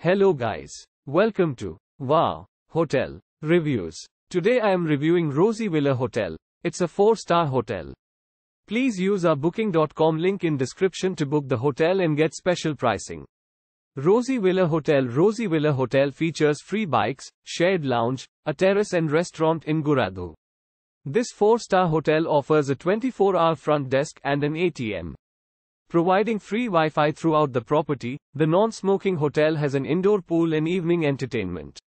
Hello guys, welcome to Wow Hotel Reviews. Today I am reviewing Rosy Villa Hotel. It's a 4-star hotel. Please use our booking.com link in description to book the hotel and get special pricing. Rosy Villa Hotel features free bikes, shared lounge, a terrace and restaurant in Guraidhoo. This 4-star hotel offers a 24-hour front desk and an ATM, providing free Wi-Fi throughout the property. The non-smoking hotel has an indoor pool and evening entertainment.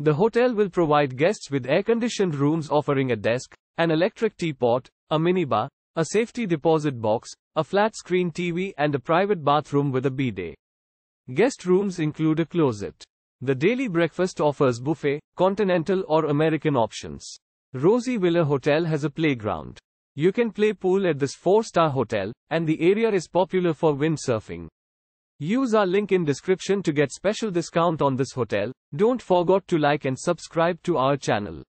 The hotel will provide guests with air-conditioned rooms offering a desk, an electric teapot, a minibar, a safety deposit box, a flat-screen TV and a private bathroom with a bidet. Guest rooms include a closet. The daily breakfast offers buffet, continental or American options. Rosy Villa Hotel has a playground. You can play pool at this 4-star hotel, and the area is popular for windsurfing. Use our link in description to get special discount on this hotel. Don't forget to like and subscribe to our channel.